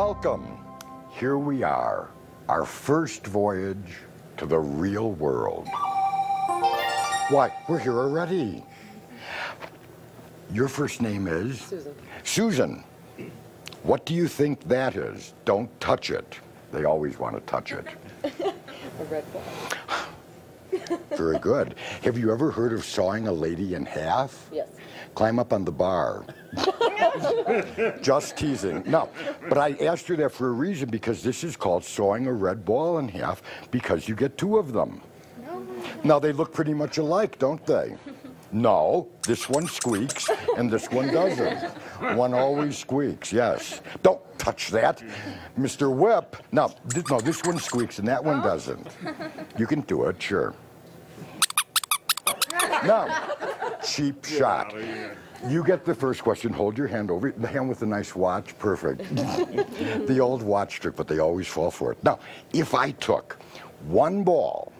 Welcome. Here we are, our first voyage to the real world. Why, we're here already. Your first name is? Susan. Susan, what do you think that is? Don't touch it. They always want to touch it. A red ball. Very good. Have you ever heard of sawing a lady in half? Yes. Climb up on the bar. Just teasing. No, but I asked you that for a reason, because this is called sawing a red ball in half, because you get two of them. No. Now, they look pretty much alike, don't they? No, this one squeaks and this one doesn't. One always squeaks, yes. Don't touch that, Mr. Whip. Now, no, this one squeaks and that one doesn't. You can do it, sure. Now, cheap shot. You get the first question. Hold your hand over the hand with a nice watch. Perfect. The old watch trick, but they always fall for it. Now, if I took one ball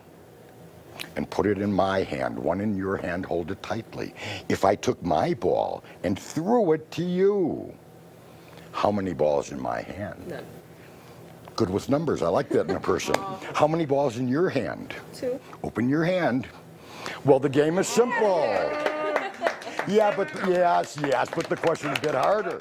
and put it in my hand, one in your hand, hold it tightly. If I took my ball and threw it to you, how many balls in my hand? None. Good with numbers. I like that in a person. How many balls in your hand? Two. Open your hand. Well, the game is simple. Yeah, but yes, but the question is a bit harder.